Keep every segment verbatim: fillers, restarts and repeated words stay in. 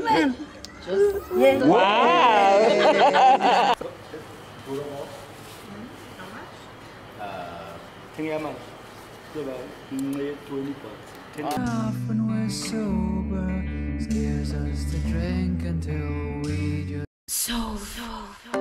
sleep, ma'am. Just yes. Wow. Often we're sober, scares us to drink until we just so so so.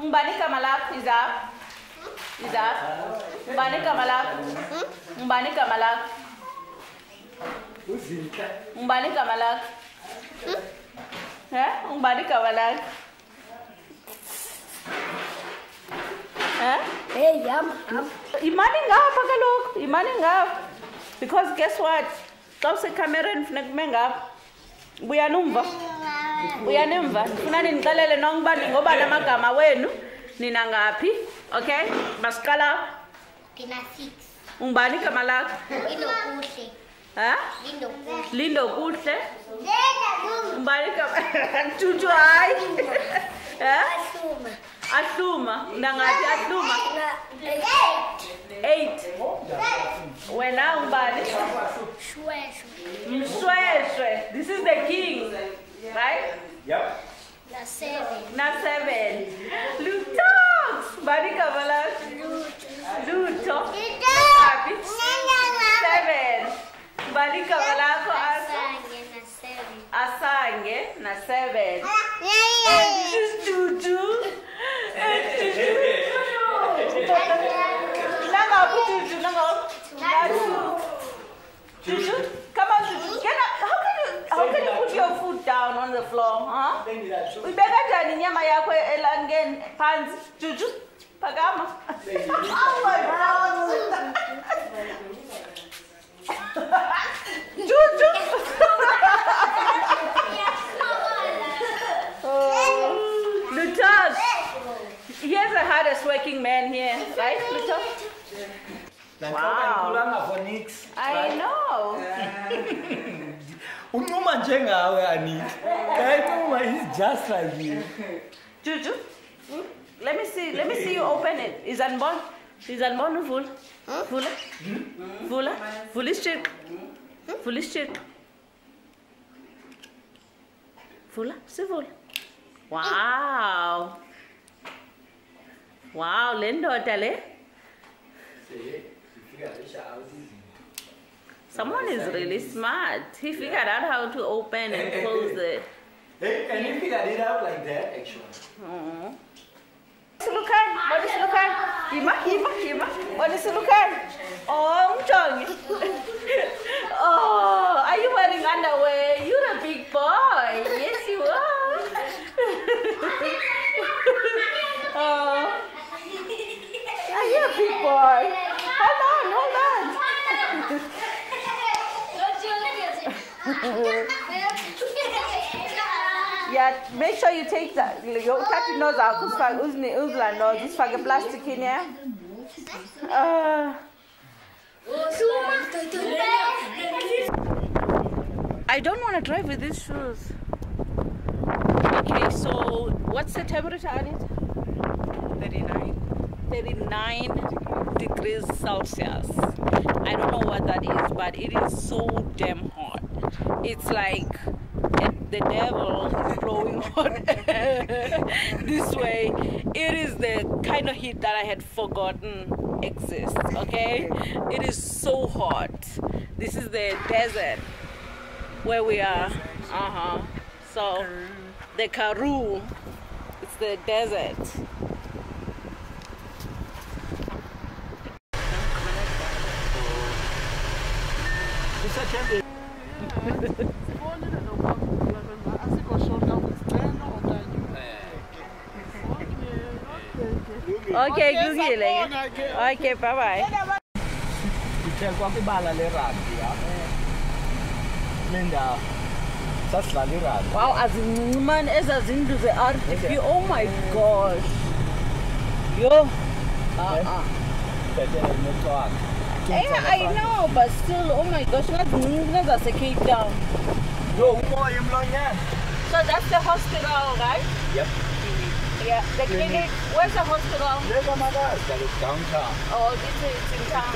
Umbani Kamalak is up. Is up. Umbani Kamalak. Umbani Kamalak. Umbani Kamalak. Huh? Umbani Kamalak. Huh? Hey, yum. Imani nga pakalok. Imani nga. Because guess what? Tawse camera nfunekumenga. Buya numba. Uyanimva funa ninixelele nonkuba ningoba namagama wenu nina ngaphi okay masiqala kina six Umbani Kamalak Lindokuhle ha Lindokuhle Umbani Kamalak Tutu hayi ha Ahluma Ahluma nangathi Ahluma eight wena Umbani Mshweshwe Mshweshwe this is the king right? Yep. Na seven. Na seven. Lutox. Umbani Kamalak. Lutox. Lutox. Seven. Umbani Kamalak. Asange na seven. Asange na seven. And this is Tutu. And Tutu. Nanga Tutu. Nanga Tutu. Tutu. Come on Tutu. Get up. How can you? How can you put your foot down on the floor, huh? We bega jani nyama yakwe elangeni pants juju pagama. Oh my God! Juju. Lutas. He is the hardest working man here, right, Lutas? Wow. I know. Umuma njengawe ani. He's just like you. Juju, let me see. Let me see you open it. Is unborn. Is unborn full. Full. Full. Full straight. Full straight. Full. See full. Wow. Wow. Lendo tale. Someone is really smart. He figured yeah. out how to open and close it. And he figured it out like that, actually. Mm-hmm. Look at, what is look at? Ima, Ima, Ima. What is look at? Oh, Mchong. Oh, are you wearing underwear? You're a big boy. Yes, you are. Oh. Are you a big boy? Hold on, hold on. Yeah, make sure you take that. Your cat knows how to use the Uzla knows. It's like a plastic in here. Uh, I don't want to drive with these shoes. Okay, so what's the temperature on it? thirty-nine. thirty-nine degrees Celsius. I don't know what that is, but it is so damn hot. It's like the devil is blowing hot this way. It is the kind of heat that I had forgotten exists, okay? It is so hot. This is the desert where we are. Uh-huh. So the Karoo, it's the desert. Okay, Google. Okay, bye bye. Wow, as in woman as into the art. Oh my gosh. Yo. Uh-uh. Yeah, I know, but still, oh my gosh, that's not a Cape Town. No, so that's the hospital, right? Yep. Yeah, the clinic. Where's the hospital? That is downtown. Oh, this is in town.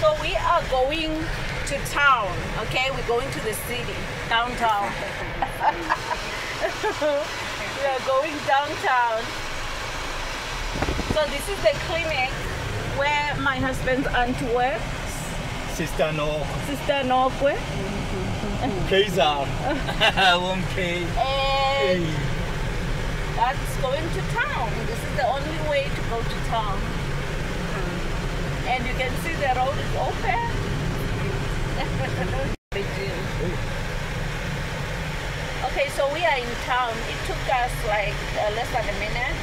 So we are going to town, okay? We're going to the city, downtown. We are going downtown. So this is the clinic where my husband's aunt works. Sister Nokwe. Sister Nokwe. Kaiser. And that's going to town. This is the only way to go to town. Mm. And you can see the road is open. Okay, so we are in town. It took us like uh, less than a minute.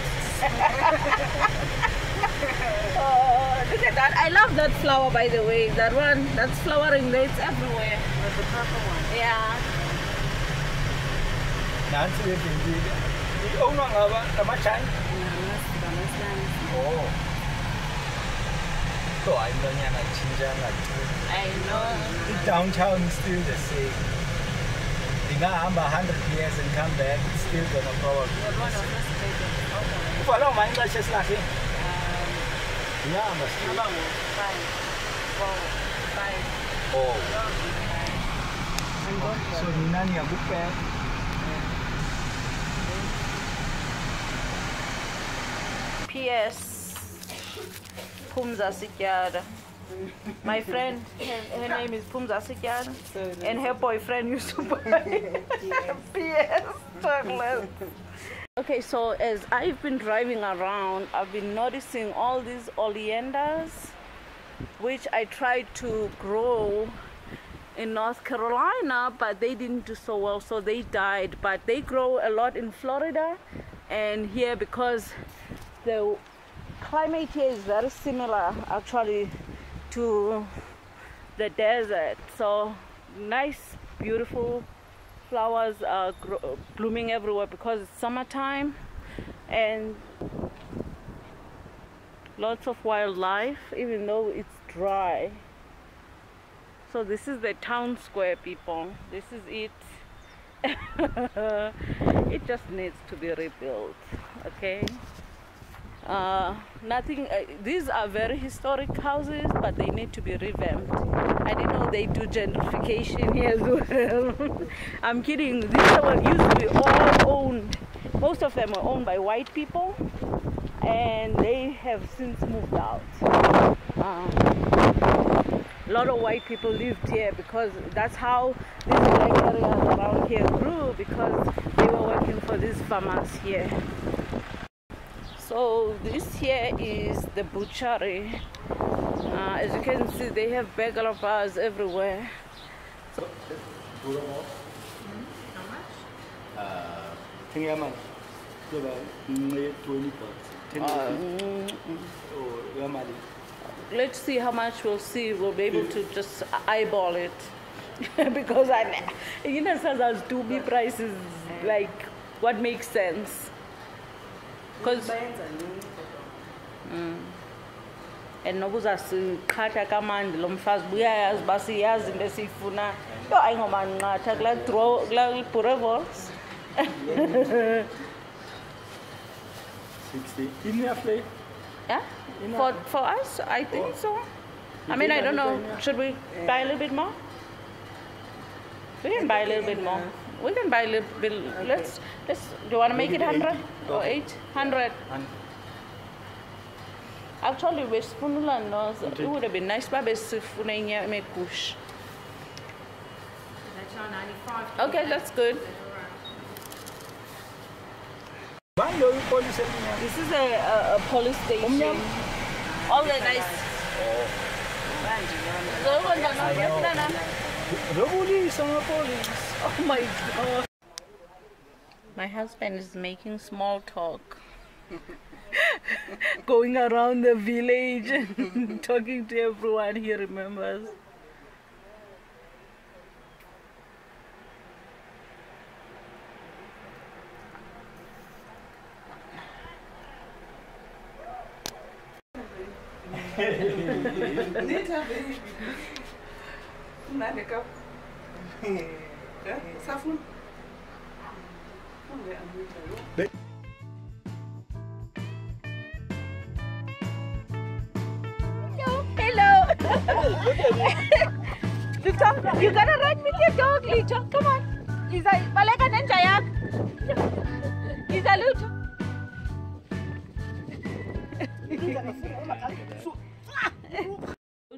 Oh, look at that. I love that flower, by the way. That one, that's flowering there. It's everywhere. That's the purple one. Yeah. That's it indeed. Oh, no, no, no, much time. Oh. So I'm learning at Xinjiang. I know. The downtown is still the same. If I'm a hundred years and come back, it's still going to probably be the same. If I don't mind, that's just nothing. Yeah, I'm a student. Five, four, five. Oh. So, Nani, a book bag. P S Pumza Sikiya. My friend, her, her name is Pumza Sikiya, and her boyfriend Yusuf. P S Okay, so as I've been driving around, I've been noticing all these oleanders, which I tried to grow in North Carolina, but they didn't do so well, so they died. But they grow a lot in Florida and here because the climate here is very similar actually to the desert. So nice, beautiful flowers are blooming everywhere because it's summertime, and lots of wildlife even though it's dry. So this is the town square, people. This is it. It just needs to be rebuilt, okay? Uh, nothing, uh, these are very historic houses, but they need to be revamped. I didn't know they do gentrification here as well. I'm kidding. These are what used to be all owned. Most of them are owned by white people, and they have since moved out. Um, a lot of white people lived here because that's how these black areas around here grew, because they were working for these farmers here. So this here is the butchery. Uh, as you can see, they have bagel bars everywhere. So, how much? Uh, ten yaman. Uh, let's see how much we'll see. We'll be able to just eyeball it. Because I'm, you know, sometimes two B prices, like what makes sense. Cause, mm. And nobuza sikhatha kamandi lo mfazi buya yazi basi yazi into esifuna yo ayingomanqatha kula draw kula purevols sixty enough play. Yeah, for for us I think so. I mean, I don't know, should we buy a little bit more? We can buy a little bit more. We can buy a little bit. Okay. Let's, let's, do you want to make it one hundred or eight hundred? Actually, we it would have been nice, but kush. Okay, that's good. This is a, a, a police station. All the nice. Oh my God. My husband is making small talk. Going around the village and talking to everyone he remembers. They the dog, you gotta run with your dog, Licho. Come on. He's a Malagan and Jayak. He's a Lucho.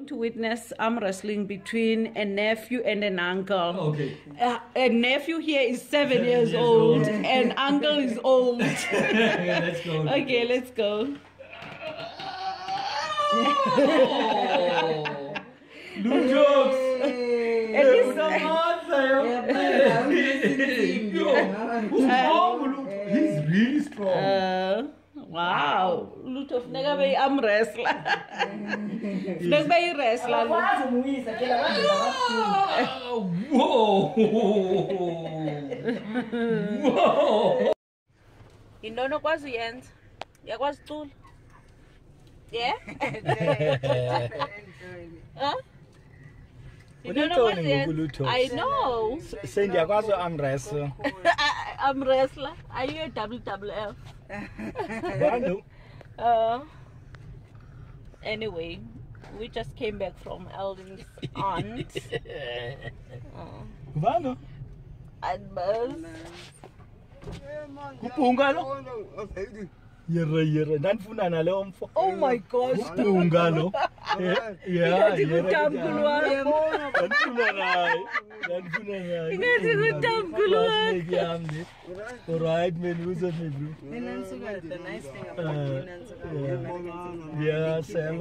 To witness arm wrestling between a nephew and an uncle. Okay. Uh, a nephew here is seven, seven years, years old, old. and uncle is old. Okay, let's go. Okay, let's go. Oh. Do jokes. At least someone. He's really strong. Uh, wow. Lot of nigga, I'm wrestler. Nigga, wrestler. Whoa. Whoa. You don't know what's the end. Yeah, what's tool? Yeah? Huh? You don't know what's the I know. Cindy, I'm wrestler. I'm wrestler. Are you a W W F? I know. Uh, anyway, we just came back from Eldon's aunt. Vano. And Buzz. Oh my gosh. Yeah, yeah. Alright, man, lose it, bro. The nice thing about yeah, Sam,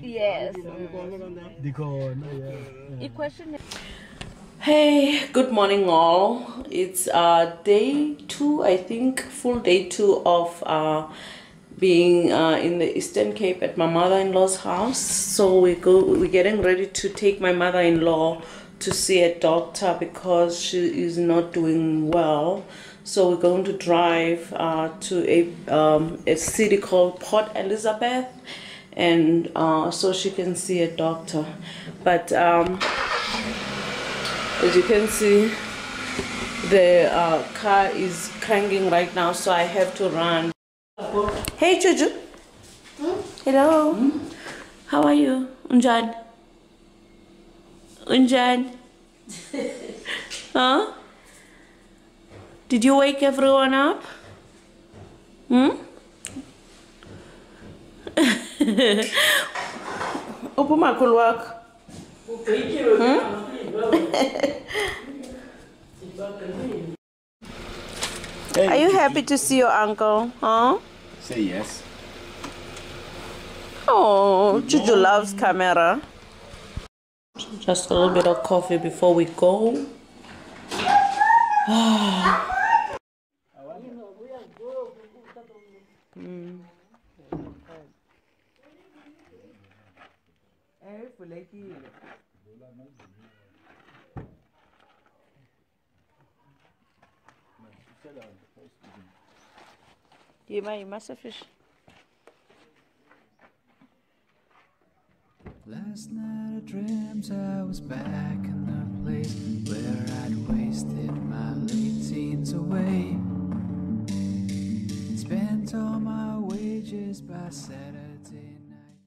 yes. The question. Hey, good morning, all. It's uh day two, I think, full day two of uh. being uh, in the Eastern Cape at my mother-in-law's house. So we go, we're getting ready to take my mother-in-law to see a doctor because she is not doing well. So we're going to drive uh, to a, um, a city called Port Elizabeth, and uh, so she can see a doctor. But um, as you can see, the uh, car is cranking right now, so I have to run. Hey Juju. Hmm? Hello. Hmm? How are you? Unjan. Unjan. Huh? Did you wake everyone up? Hmm? Open my cool work. Are you happy to see your uncle? Huh? Say yes. Oh, Juju loves camera. Just a little bit of coffee before we go. mm. You might, you must have fish. Last night I dreamt I was back in the place where I'd wasted my late teens away. Spent all my wages by Saturday night.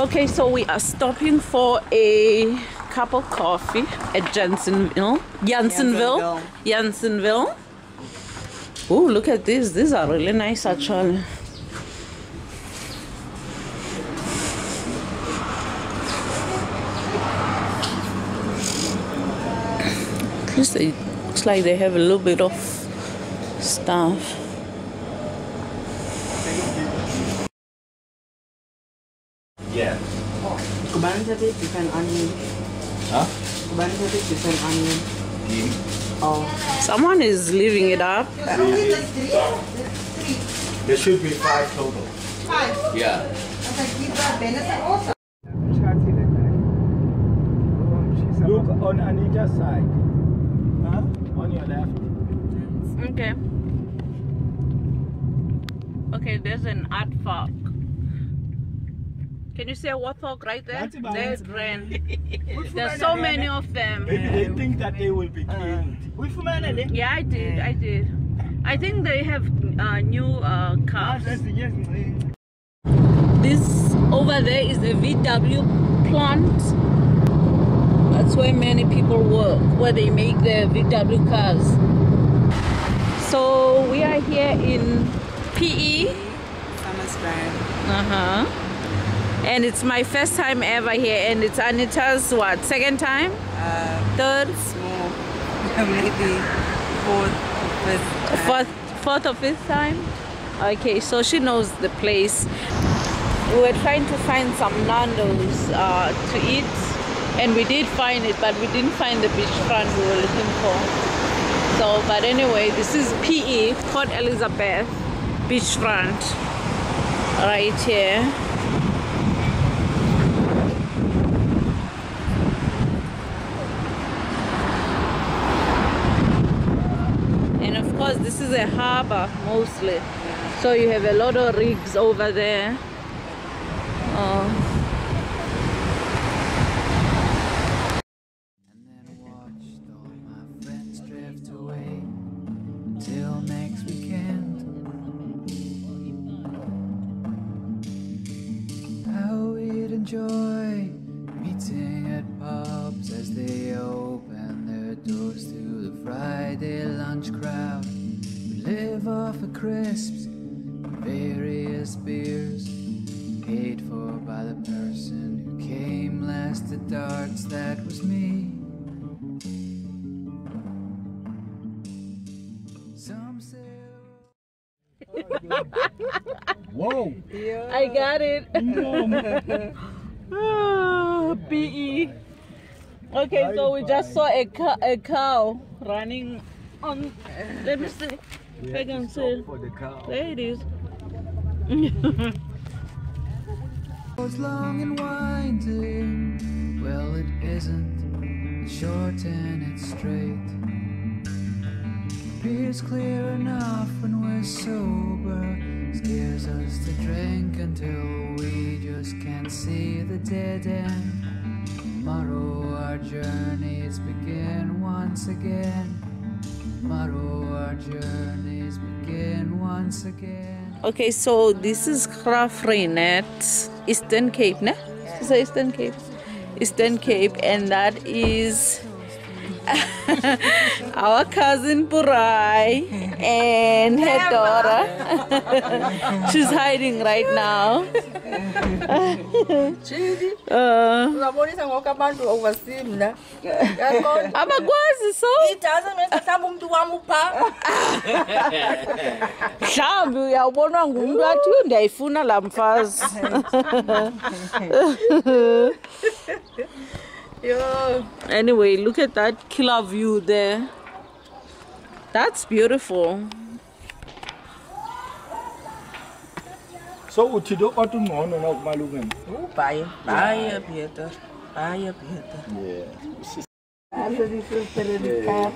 Okay, so we are stopping for a cup of coffee at Jansenville. Jansenville. Jansenville. Oh, look at this. These are really nice, actually. At least it looks like they have a little bit of stuff. Yeah. Kubaran sabi different onion. Huh? Kubaran sabi different onion. Oh. Someone is leaving it up. There should be five total. Five? Yeah. Look on Anita's side. Huh? On your left. Okay. Okay, there's an art park. Can you see a warthog right there? There's Bran. There's so many of them. Maybe they think that they will be killed. Uh, yeah, I did. I did. I think they have uh, new uh, cars. This over there is the V W plant. That's where many people work, where they make their V W cars. So we are here in P E. Summersburn. Uh-huh. And it's my first time ever here, and it's Anita's what, second time? Uh, Third? Small. Maybe fourth or fifth time. Fourth, fourth or fifth time? Okay, so she knows the place. We were trying to find some Nando's uh, to eat. And we did find it, but we didn't find the beachfront we were looking for. So, but anyway, this is P E, Port Elizabeth beachfront, right here. And of course, this is a harbor mostly. So you have a lot of rigs over there. Oh. Enjoy meeting at pubs as they open their doors to the Friday lunch crowd. We live off of crisps, various beers, paid for by the person who came last to darts. That was me. Some say. Whoa! Yeah. I got it. No. Oh, P E. Okay, bye, so we bye. just saw a, co a cow running on. Let me see. We I can see. The there it is. It's long and winding. Well, it isn't. It's short and it's straight. It appears clear enough when we're sober. Scares us to drink until we just can't see the dead end. Tomorrow our journeys begin once again. Tomorrow our journeys begin once again. Okay, so this is Graaff-Reinet, Eastern Cape, ne? Is it Eastern Cape? Eastern Cape, and that is our cousin Burai and her daughter. She's hiding right now. uh, Yeah. Anyway, look at that killer view there. That's beautiful. So, what you do about tomorrow? No, Malugan. Oh, buy, buy, Peter, buy, Peter. Yeah. After this, the car.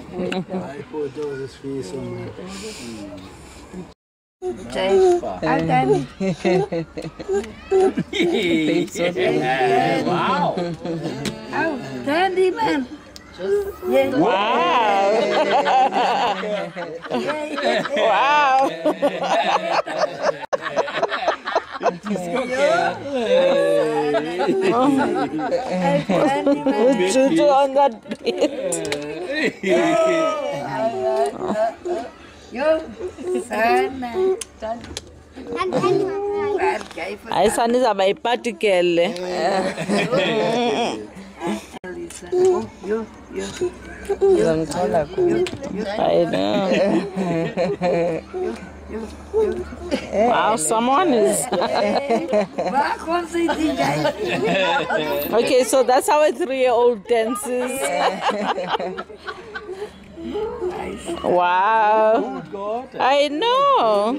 I put all this face on my wow. Oh, candy man. Yes. Wow. Wow. Juju on that bit. I son is a my particle. Wow, someone is. Okay, so that's how a three-year-old dances. Wow, oh, I know.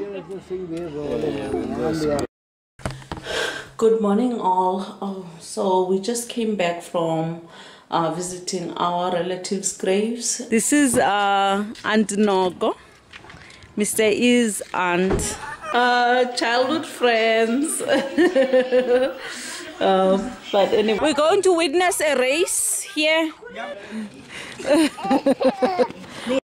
Good morning all. Oh, so we just came back from uh, visiting our relatives' graves. This is uh, Aunt Nogo, Mister E's aunt, uh, childhood friends. Um, but anyway, we're going to witness a race here. Yep.